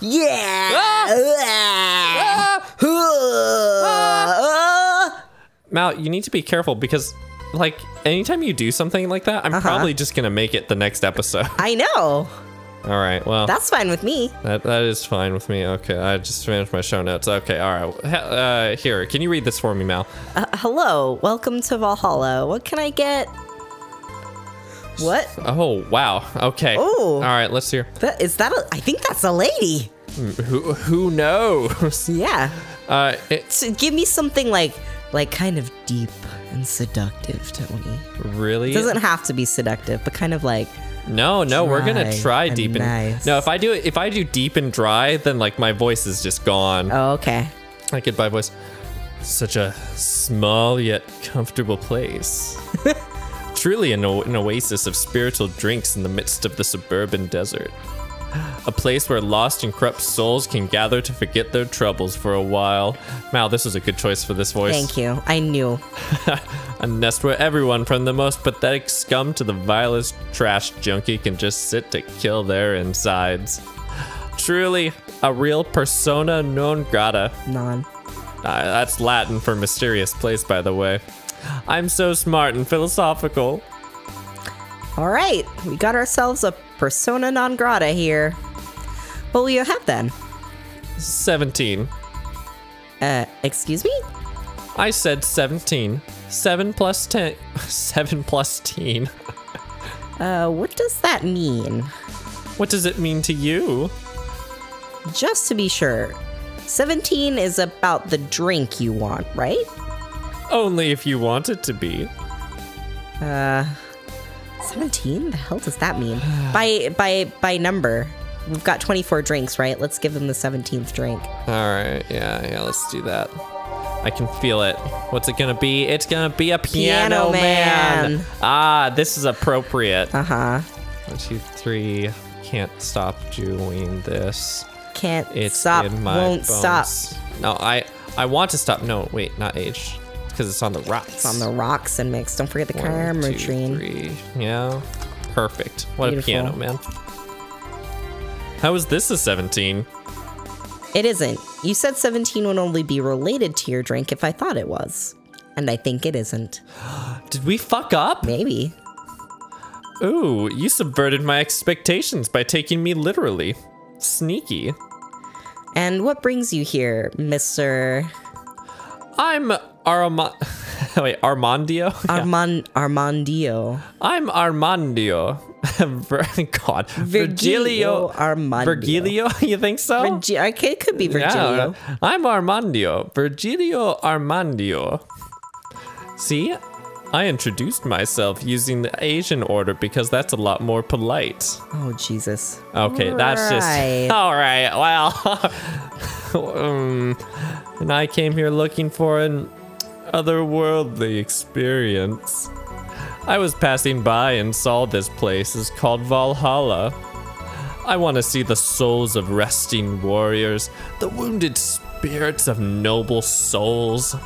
Yeah! Mal, you need to be careful because, like, anytime you do something like that, I'm probably just gonna make it the next episode. I know. All right, well. That's fine with me. That is fine with me. Okay, I just finished my show notes. Okay, all right. Here, can you read this for me, Mal? Hello, welcome to Valhalla. What can I get? What? Oh, wow. Okay. Oh. All right, let's hear. Is that a, I think that's a lady. Who knows? Yeah. So give me something like kind of deep and seductive, Tony. Really? It doesn't have to be seductive, but kind of like... No, we're gonna try deep and nice. No, if I do deep and dry, then like my voice is just gone. Oh, okay. I could buy voice. Such a small yet comfortable place. Truly an oasis of spiritual drinks in the midst of the suburban desert. A place where lost and corrupt souls can gather to forget their troubles for a while. Mal, this was a good choice for this voice. Thank you. I knew. A nest where everyone from the most pathetic scum to the vilest trash junkie can just sit to kill their insides. Truly a real persona non grata. Non. That's Latin for mysterious place, by the way. I'm so smart and philosophical. All right, we got ourselves a persona non grata here. What will you have then? 17. Excuse me? I said 17. 7 plus 10. 7 plus teen. What does that mean? What does it mean to you? Just to be sure, 17 is about the drink you want, right? Only if you want it to be. 17? The hell does that mean? By number. We've got 24 drinks, right? Let's give them the 17th drink. All right. Yeah, let's do that. I can feel it. What's it gonna be? It's gonna be a piano man. Ah, this is appropriate. Uh-huh. 1, 2, 3. Can't stop doing this. Can't it's stop. In my won't bones. Stop. No, I want to stop. No, wait, not age. Because it's on the rocks. It's on the rocks and mix. Don't forget the camera tree. Yeah. Perfect. What Beautiful. A piano, man. How is this a 17? It isn't. You said 17 would only be related to your drink if I thought it was. And I think it isn't. Did we fuck up? Maybe. Ooh, you subverted my expectations by taking me literally. Sneaky. And what brings you here, Mr.? I'm... Armandio? Yeah. Armandio. I'm Armandio. God. Virgilio Armandio. Virgilio, you think so? It could be Virgilio. Yeah. I'm Armandio. Virgilio Armandio. See? I introduced myself using the Asian order because that's a lot more polite. Oh, Jesus. Okay, that's just... All right, well... and I came here looking for an... otherworldly experience. I was passing by and saw this place is called Valhalla. I want to see the souls of resting warriors, the wounded spirits of noble souls,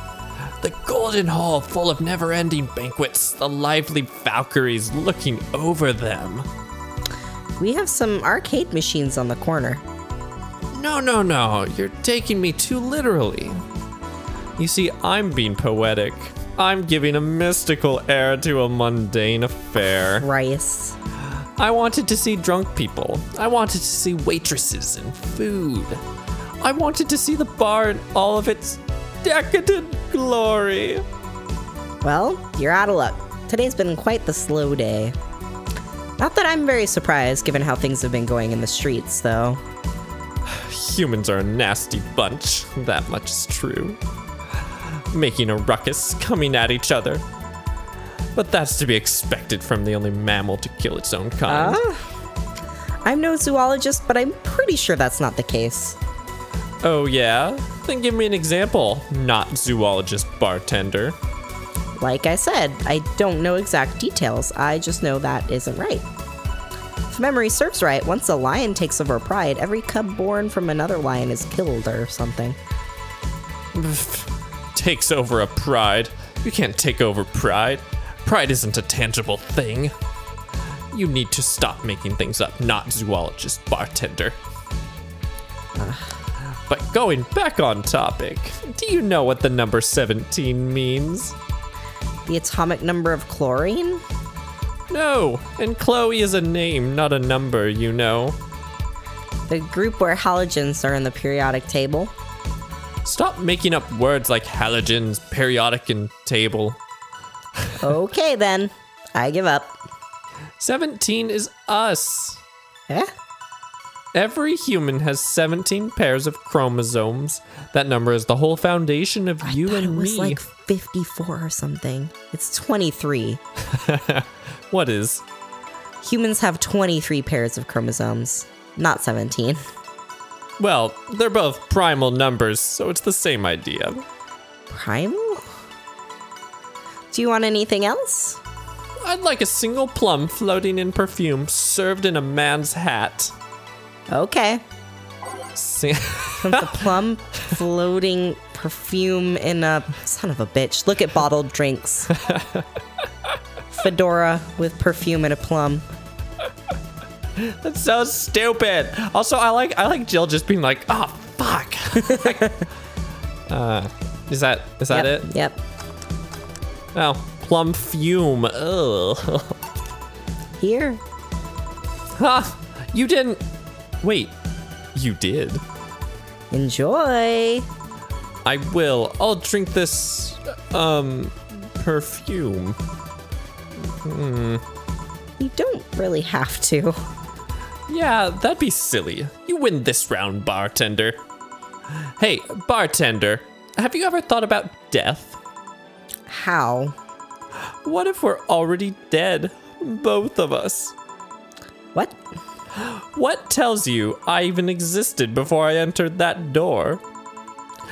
the golden hall full of never-ending banquets, the lively Valkyries looking over them. We have some arcade machines on the corner. No, you're taking me too literally. You see, I'm being poetic. I'm giving a mystical air to a mundane affair. Rice. I wanted to see drunk people. I wanted to see waitresses and food. I wanted to see the bar in all of its decadent glory. Well, you're out of luck. Today's been quite the slow day. Not that I'm very surprised given how things have been going in the streets, though. Humans are a nasty bunch. That much is true. Making a ruckus, coming at each other. But that's to be expected from the only mammal to kill its own kind. I'm no zoologist, but I'm pretty sure that's not the case. Oh yeah? Then give me an example, not zoologist bartender. Like I said, I don't know exact details. I just know that isn't right. If memory serves right, once a lion takes over pride, every cub born from another lion is killed or something. Takes over a pride. You can't take over pride. Pride isn't a tangible thing. You need to stop making things up, not zoologist bartender. But going back on topic, do you know what the number 17 means? The atomic number of chlorine? No, and Chloe is a name, not a number, you know. The group where halogens are in the periodic table. Stop making up words like halogens, periodic, and table. Okay then, I give up. 17 is us. Eh? Every human has 17 pairs of chromosomes. That number is the whole foundation of you and me. It was like 54 or something. It's 23. What is? Humans have 23 pairs of chromosomes, not 17. Well, they're both primal numbers, so it's the same idea. Primal? Do you want anything else? I'd like a single plum floating in perfume, served in a man's hat. Okay. The plum floating perfume in a... Son of a bitch. Look at bottled drinks. Fedora with perfume and a plum. That's so stupid. Also, I like Jill just being like, oh, fuck. Is that it? Yep. Oh, plum fume. Ugh. Here. Huh. You didn't... Wait, you did. Enjoy. I will. I'll drink this, perfume. Mm. You don't really have to. Yeah, that'd be silly. You win this round, bartender. Hey, bartender, have you ever thought about death? How? What if we're already dead? Both of us. What? What tells you I even existed before I entered that door?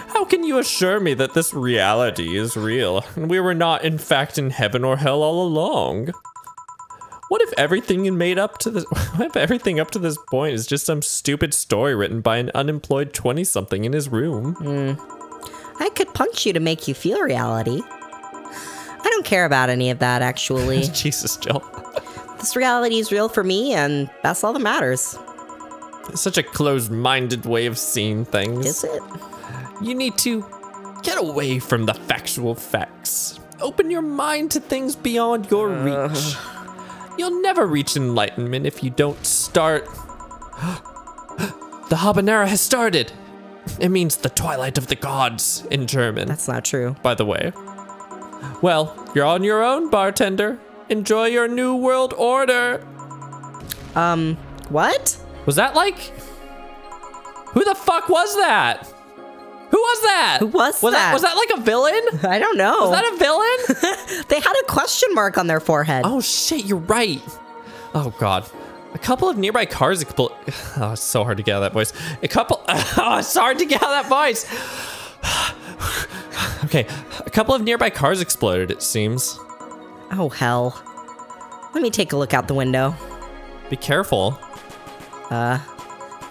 How can you assure me that this reality is real, and we were not, in fact, in heaven or hell all along? What if everything up to this point is just some stupid story written by an unemployed 20-something in his room? I could punch you to make you feel reality. I don't care about any of that, actually. Jesus, Jill. This reality is real for me, and that's all that matters. It's such a closed-minded way of seeing things. Is it? You need to get away from the factual facts. Open your mind to things beyond your reach. You'll never reach enlightenment if you don't start... The habanero has started. It means the twilight of the gods in German. That's not true. By the way. Well, you're on your own, bartender. Enjoy your new world order. What? Was that like? Who the fuck was that? Who was that? Who was that? Was that like a villain? I don't know. Was that a villain? They had a question mark on their forehead. Oh shit, you're right. Oh god. A couple of nearby cars. Oh, it's so hard to get out of that voice. Oh, it's hard to get out of that voice. Okay. A couple of nearby cars exploded, it seems. Oh, hell. Let me take a look out the window. Be careful. I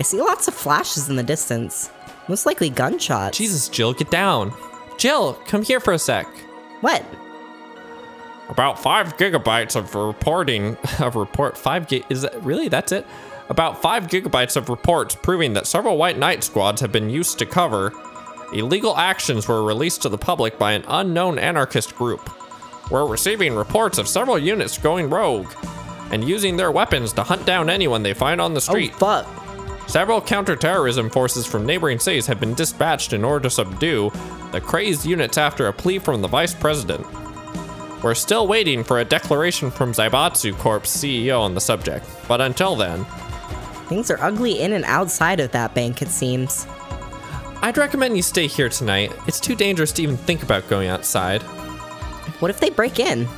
see lots of flashes in the distance. Most likely gunshots. Jesus, Jill, get down. Jill, come here for a sec. What? About 5 gigabytes of reporting... Of report... 5 gig... Is that... Really? That's it? About 5 gigabytes of reports proving that several white night squads have been used to cover. Illegal actions were released to the public by an unknown anarchist group. We're receiving reports of several units going rogue and using their weapons to hunt down anyone they find on the street. Oh, fuck. Several counterterrorism forces from neighboring cities have been dispatched in order to subdue the crazed units after a plea from the vice president. We're still waiting for a declaration from Zaibatsu Corp's CEO on the subject, but until then... Things are ugly in and outside of that bank, it seems. I'd recommend you stay here tonight. It's too dangerous to even think about going outside. What if they break in?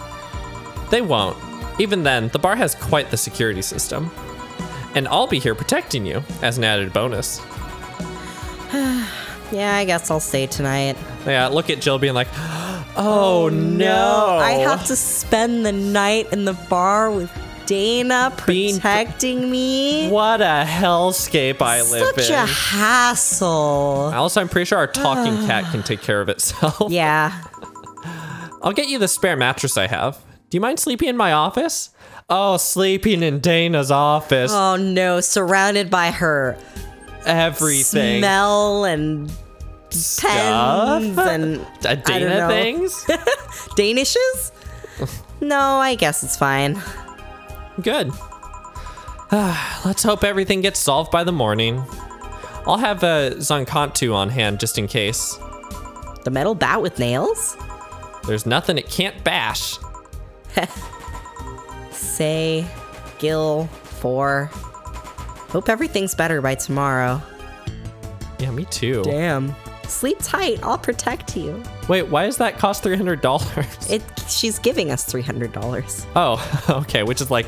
They won't. Even then, the bar has quite the security system. And I'll be here protecting you, as an added bonus. Yeah, I guess I'll stay tonight. Yeah, look at Jill being like, oh, no. I have to spend the night in the bar with Dana protecting me. What a hellscape I live in. Such a hassle. Also, I'm pretty sure our talking cat can take care of itself. Yeah. I'll get you the spare mattress I have. Do you mind sleeping in my office? Oh, sleeping in Dana's office. Oh no, surrounded by her everything. Smell and pens and Dana things. Danishes? No, I guess it's fine. Good. Let's hope everything gets solved by the morning. I'll have a Zankantu on hand just in case. The metal bat with nails? There's nothing it can't bash. Say, Gil, for. Hope everything's better by tomorrow. Yeah, me too. Damn. Sleep tight. I'll protect you. Wait, why does that cost $300? She's giving us $300. Oh, okay, which is like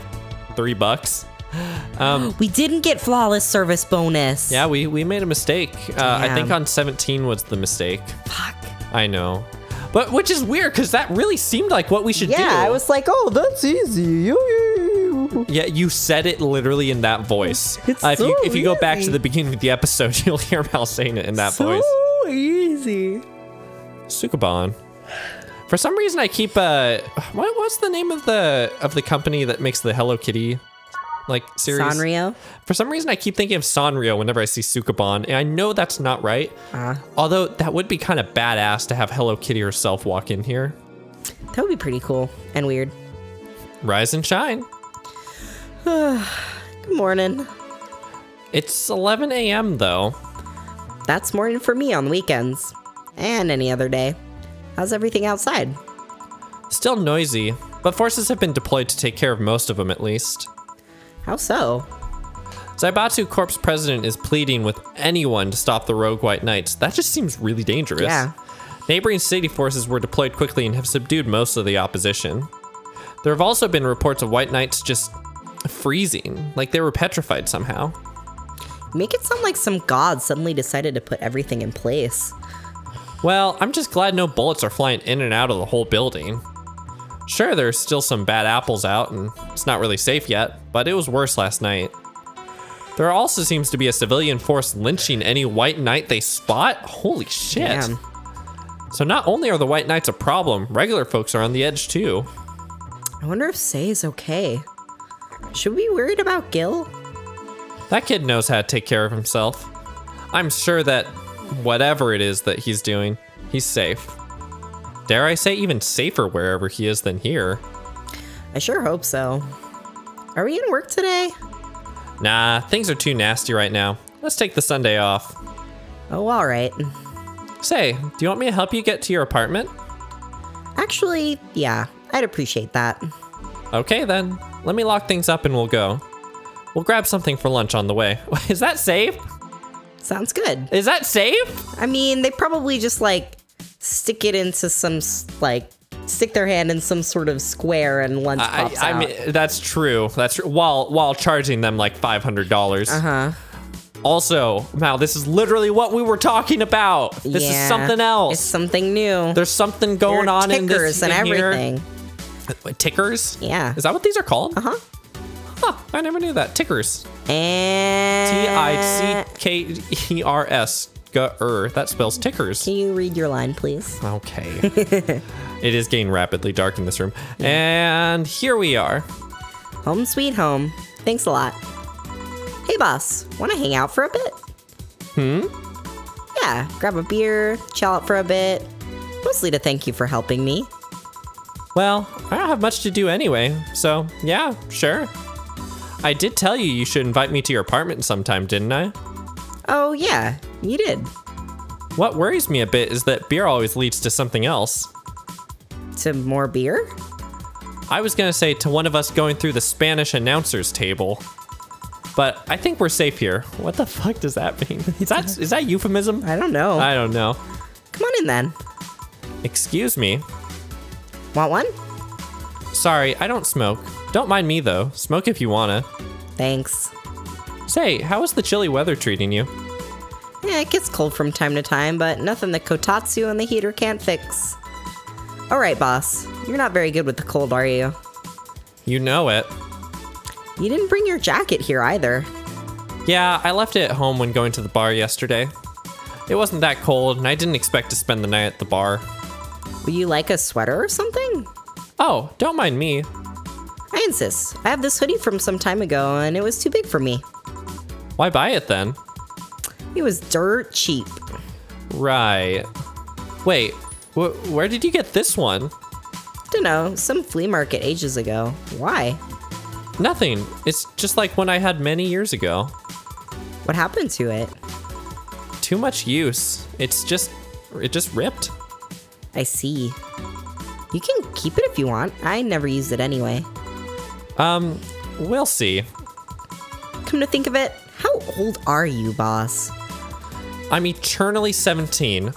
$3. We didn't get flawless service bonus. Yeah, we made a mistake. I think on 17 was the mistake. Fuck. I know. But which is weird because that really seemed like what we should do. Yeah, I was like, oh, that's easy. Yeah, you said it literally in that voice. It's so if you go back to the beginning of the episode, you'll hear Mal saying it in that voice. So easy. Sukeban. For some reason, I keep what was the name of the company that makes the Hello Kitty like series? Sanrio. For some reason, I keep thinking of Sanrio whenever I see Sukeban, and I know that's not right. Although that would be kind of badass to have Hello Kitty herself walk in here. That would be pretty cool and weird. Rise and shine. Good morning. It's 11 a.m. though. That's morning for me on weekends and any other day. How's everything outside? Still noisy, but forces have been deployed to take care of most of them at least. How so? Zaibatsu Corp's president is pleading with anyone to stop the rogue white knights. That just seems really dangerous. Yeah. Neighboring city forces were deployed quickly and have subdued most of the opposition. There have also been reports of white knights just freezing, like they were petrified somehow. Make it sound like some god suddenly decided to put everything in place. Well, I'm just glad no bullets are flying in and out of the whole building. Sure, there's still some bad apples out and it's not really safe yet, but it was worse last night. There also seems to be a civilian force lynching any white knight they spot. Holy shit. Damn. So not only are the white knights a problem, regular folks are on the edge too. I wonder if Sei is okay. Should we be worried about Gil? That kid knows how to take care of himself. I'm sure that whatever it is that he's doing, he's safe. Dare I say even safer wherever he is than here. I sure hope so. Are we in work today? Nah, things are too nasty right now. Let's take the Sunday off. Oh, all right. Say, do you want me to help you get to your apartment? Actually, yeah, I'd appreciate that. Okay then. Let me lock things up and we'll go. We'll grab something for lunch on the way. Is that safe? Sounds good. Is that safe? I mean, they probably just like stick it into some like stick their hand in some sort of square and lunch pops out. I mean, that's true. That's true. While charging them like $500. Also, Mal, this is literally what we were talking about. This is something else. It's something new. There's something going on in this and everything. Here. Tickers? Yeah. Is that what these are called? Uh-huh. Huh, I never knew that. Tickers. And... T-I-C-K-E-R-S. That spells tickers. Can you read your line, please? Okay. It is getting rapidly dark in this room. Yeah. And here we are. Home sweet home. Thanks a lot. Hey, boss. Want to hang out for a bit? Yeah, grab a beer, chill out for a bit. Mostly to thank you for helping me. Well, I don't have much to do anyway, so yeah, sure. I did tell you you should invite me to your apartment sometime, didn't I? Oh yeah, you did. What worries me a bit is that beer always leads to something else. To more beer? I was gonna say to one of us going through the Spanish announcer's table. But I think we're safe here. What the fuck does that mean? Is that euphemism? I don't know. I don't know. Come on in then. Excuse me. Want one? Sorry, I don't smoke. Don't mind me though. Smoke if you wanna. Thanks. Say, how is the chilly weather treating you? Yeah, it gets cold from time to time, but nothing the kotatsu and the heater can't fix. All right, boss. You're not very good with the cold, are you? You know it. You didn't bring your jacket here either. Yeah, I left it at home when going to the bar yesterday. It wasn't that cold, and I didn't expect to spend the night at the bar. Would you like a sweater or something? Oh, don't mind me. I insist. I have this hoodie from some time ago and it was too big for me. Why buy it then? It was dirt cheap. Right. Wait, where did you get this one? Dunno, some flea market ages ago. Why? Nothing. It's just like one I had many years ago. What happened to it? Too much use. It just ripped. I see. You can keep it if you want. I never used it anyway. We'll see. Come to think of it, how old are you, boss? I'm eternally 17.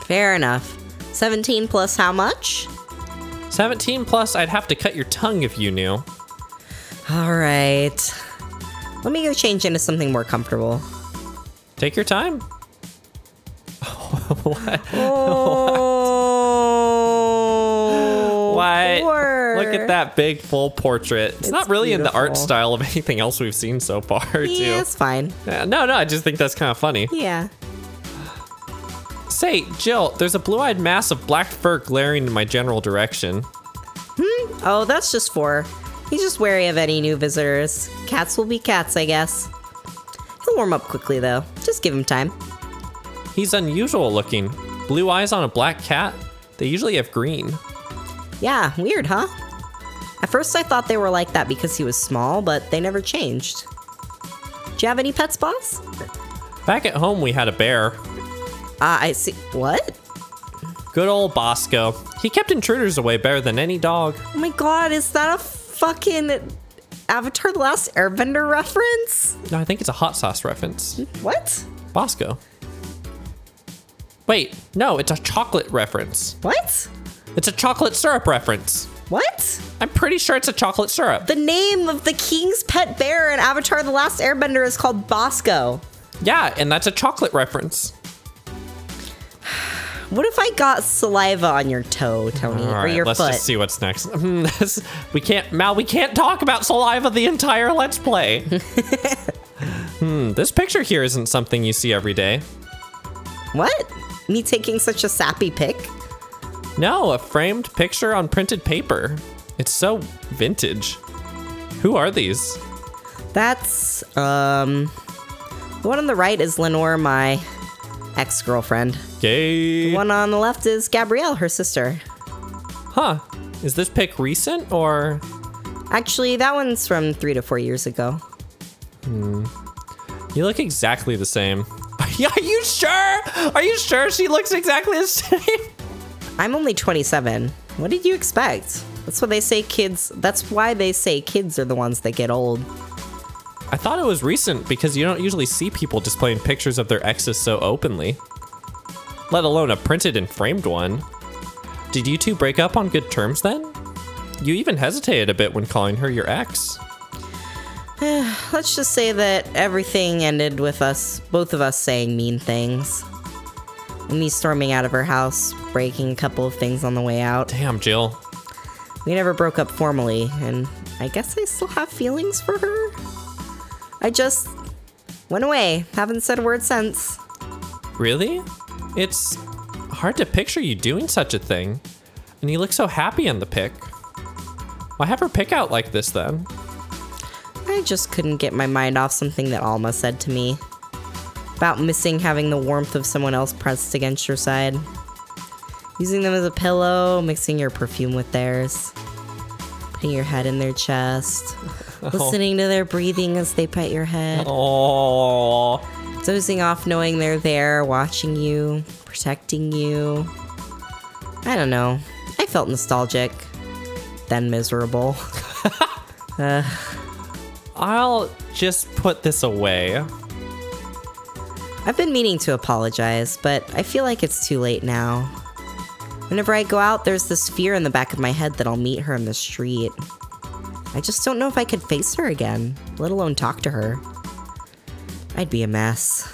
Fair enough. 17 plus how much? 17 plus I'd have to cut your tongue if you knew. All right. Let me go change into something more comfortable. Take your time. What? Oh, what? Poor. Look at that big full portrait. It's not really beautiful in the art style of anything else we've seen so far, too. Yeah, it's fine. No, I just think that's kind of funny. Yeah. Say, Jill, there's a blue-eyed mass of black fur glaring in my general direction. Hmm? Oh, that's just Four. He's just wary of any new visitors. Cats will be cats, I guess. He'll warm up quickly, though. Just give him time. He's unusual looking. Blue eyes on a black cat? They usually have green. Yeah, weird, huh? At first I thought they were like that because he was small, but they never changed. Do you have any pets, boss? Back at home we had a bear. I see. What? Good old Bosco. He kept intruders away better than any dog. Oh my god, is that a fucking Avatar The Last Airbender reference? No, I think it's a hot sauce reference. What? Bosco. Wait, no, it's a chocolate reference. What? It's a chocolate syrup reference. What? I'm pretty sure it's a chocolate syrup. The name of the king's pet bear in Avatar The Last Airbender is called Bosco. Yeah, and that's a chocolate reference. What if I got saliva on your toe, Tony, or your foot? All right, let's just see what's next. Mal, we can't talk about saliva the entire Let's Play. This picture here isn't something you see every day. What? Me taking such a sappy pic? No, a framed picture on printed paper. It's so vintage. Who are these? That's, the one on the right is Lenore, my ex-girlfriend. Gay. The one on the left is Gabrielle, her sister. Huh. Is this pic recent, or? Actually, that one's from 3 to 4 years ago. You look exactly the same. Are you sure? Are you sure she looks exactly the same? I'm only 27. What did you expect? That's what they say kids. That's why they say kids are the ones that get old. I thought it was recent because you don't usually see people displaying pictures of their exes so openly. Let alone a printed and framed one. Did you two break up on good terms then? You even hesitated a bit when calling her your ex. Let's just say that everything ended with us, both of us, saying mean things. And me storming out of her house, breaking a couple of things on the way out. Damn, Jill. We never broke up formally, and I guess I still have feelings for her. I just went away, haven't said a word since. Really? It's hard to picture you doing such a thing. And you look so happy in the pic. Why have her pick out like this then? I just couldn't get my mind off something that Alma said to me about missing having the warmth of someone else pressed against your side, using them as a pillow, mixing your perfume with theirs, putting your head in their chest, listening to their breathing as they pet your head, dozing off knowing they're there, watching you, protecting you. I don't know. I felt nostalgic, then miserable. I'll just put this away. I've been meaning to apologize, but I feel like it's too late now. Whenever I go out, there's this fear in the back of my head that I'll meet her in the street. I just don't know if I could face her again, let alone talk to her. I'd be a mess.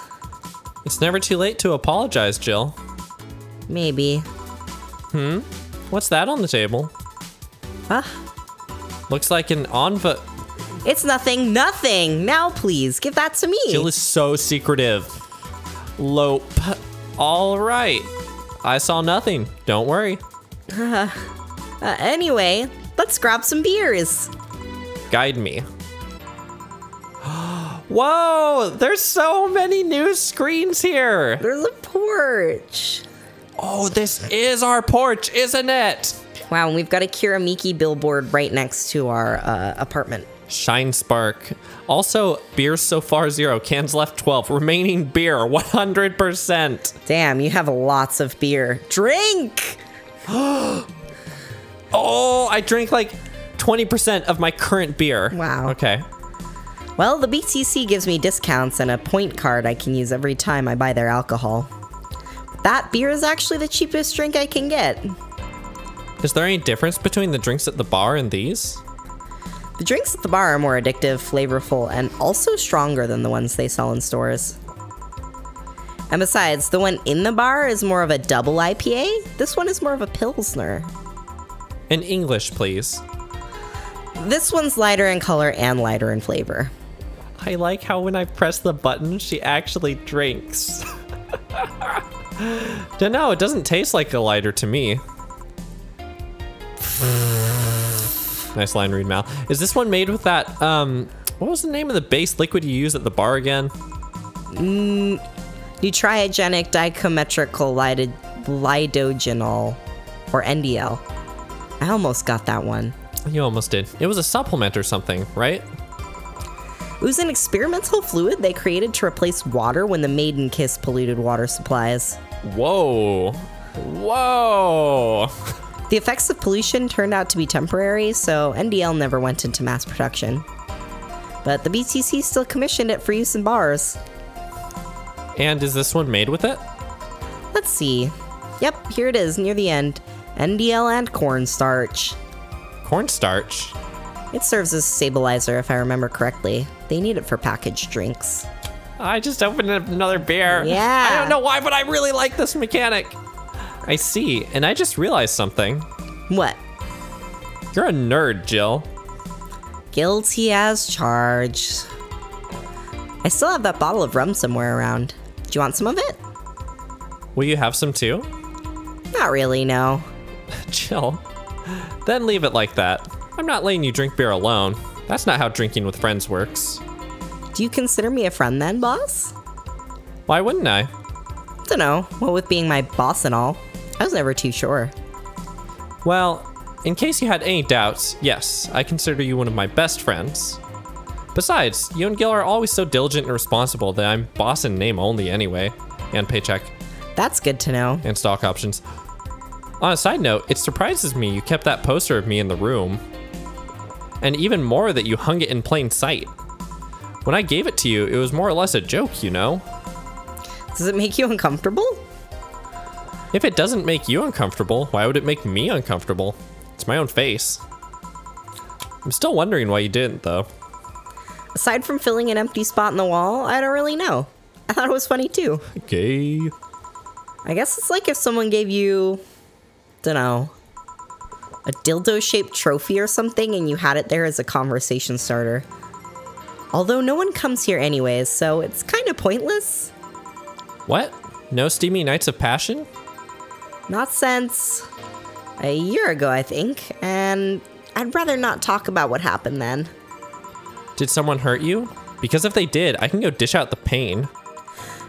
It's never too late to apologize, Jill. Maybe. What's that on the table? Huh? Looks like an envelope. It's nothing, nothing. Now, please, give that to me. Jill is so secretive. Lope. All right. I saw nothing. Don't worry. Anyway, let's grab some beers. Guide me. Whoa, there's so many new screens here. There's a porch. Oh, this is our porch, isn't it? Wow, and we've got a Kiramiki billboard right next to our apartment. Shine Spark. Also, beers so far 0, cans left 12, remaining beer 100%. Damn, you have lots of beer. Drink! Oh, I drink like 20% of my current beer. Wow. Okay. Well, the BTC gives me discounts and a point card I can use every time I buy their alcohol. That beer is actually the cheapest drink I can get. Is there any difference between the drinks at the bar and these? The drinks at the bar are more addictive, flavorful, and also stronger than the ones they sell in stores. And besides, the one in the bar is more of a double IPA. This one is more of a Pilsner. In English, please. This one's lighter in color and lighter in flavor. I like how when I press the button, she actually drinks. Dunno, it doesn't taste like a lighter to me. Nice line read, Mal. Is this one made with that, what was the name of the base liquid you use at the bar again? Neutrogenic dichometrical lidogenol, or NDL. I almost got that one. You almost did. It was a supplement or something, right? It was an experimental fluid they created to replace water when the Maiden Kiss polluted water supplies. Whoa. Whoa. The effects of pollution turned out to be temporary, so NDL never went into mass production. But the BTC still commissioned it for use in bars. And is this one made with it? Let's see. Yep, here it is near the end. NDL and cornstarch. Cornstarch? It serves as a stabilizer, if I remember correctly. They need it for packaged drinks. I just opened up another beer. Yeah. I don't know why, but I really like this mechanic. I see, and I just realized something. What? You're a nerd, Jill. Guilty as charged. I still have that bottle of rum somewhere around. Do you want some of it? Will you have some too? Not really, no. Jill, then leave it like that. I'm not letting you drink beer alone. That's not how drinking with friends works. Do you consider me a friend then, boss? Why wouldn't I? Dunno, what with being my boss and all. I was never too sure. Well, in case you had any doubts, yes, I consider you one of my best friends. Besides, you and Gil are always so diligent and responsible that I'm boss in name only anyway, and paycheck. That's good to know. And stock options. On a side note, it surprises me you kept that poster of me in the room, and even more that you hung it in plain sight. When I gave it to you, it was more or less a joke, you know? Does it make you uncomfortable? If it doesn't make you uncomfortable, why would it make me uncomfortable? It's my own face. I'm still wondering why you didn't, though. Aside from filling an empty spot in the wall, I don't really know. I thought it was funny, too. Okay. I guess it's like if someone gave you, dunno, a dildo-shaped trophy or something and you had it there as a conversation starter. Although no one comes here anyways, so it's kind of pointless. What? No steamy nights of passion? Not since a year ago, I think, and I'd rather not talk about what happened then. Did someone hurt you? Because if they did, I can go dish out the pain.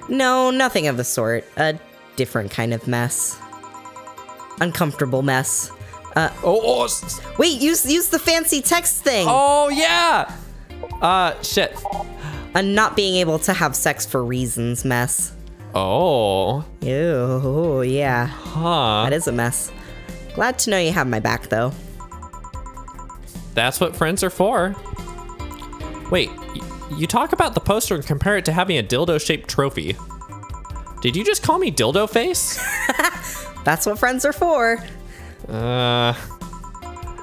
No, nothing of the sort. A different kind of mess. Uncomfortable mess. Wait, use the fancy text thing! Oh, yeah! Shit. A not being able to have sex for reasons mess. Oh. Ew, yeah. Huh. That is a mess. Glad to know you have my back, though. That's what friends are for. Wait, you talk about the poster and compare it to having a dildo-shaped trophy. Did you just call me dildo face? That's what friends are for.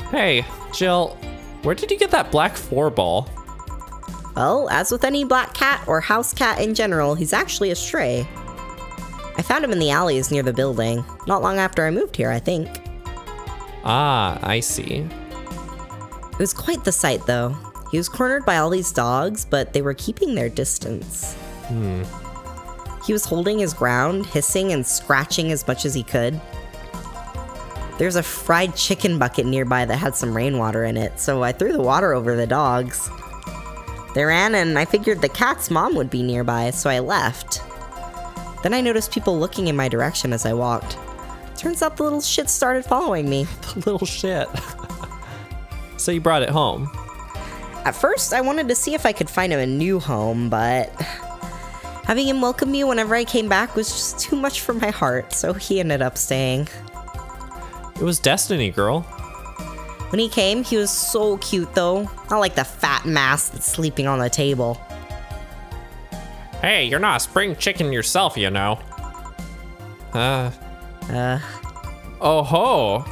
Hey, Jill, where did you get that black 4-ball? Well, as with any black cat or house cat in general, he's actually a stray. I found him in the alleys near the building, not long after I moved here, I think. Ah, I see. It was quite the sight, though. He was cornered by all these dogs, but they were keeping their distance. Hmm. He was holding his ground, hissing and scratching as much as he could. There's a fried chicken bucket nearby that had some rainwater in it, so I threw the water over the dogs. They ran, and I figured the cat's mom would be nearby, so I left. Then I noticed people looking in my direction as I walked. Turns out the little shit started following me. The little shit. So you brought it home. At first, I wanted to see if I could find him a new home, but having him welcome me whenever I came back was just too much for my heart, so he ended up staying. It was destiny, girl. When he came, he was so cute, though. Not like the fat mass that's sleeping on the table. Hey, you're not a spring chicken yourself, you know. Oh ho!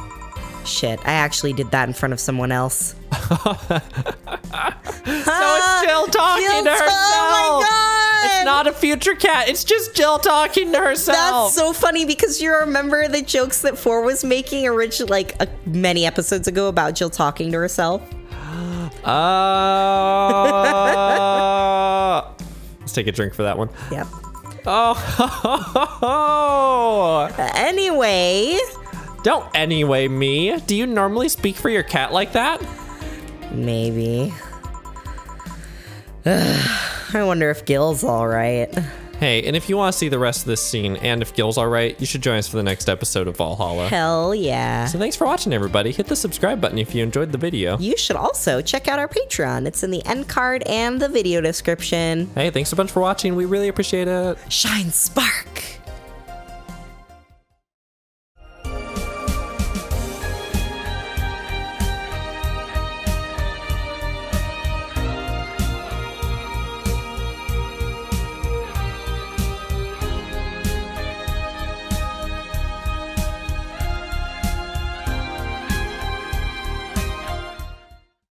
Shit, I actually did that in front of someone else. So it's Jill talking to herself! Oh my god! It's not a future cat, it's just Jill talking to herself! That's so funny because you remember the jokes that 4 was making originally, like, many episodes ago about Jill talking to herself? Let's take a drink for that one. Yep. Oh. Anyway. Don't anyway me. Do you normally speak for your cat like that? Maybe. I wonder if Gil's alright. Hey, and if you want to see the rest of this scene, and if Gil's alright, you should join us for the next episode of Valhalla. Hell yeah. So thanks for watching, everybody. Hit the subscribe button if you enjoyed the video. You should also check out our Patreon. It's in the end card and the video description. Hey, thanks a bunch for watching. We really appreciate it. Shine spark.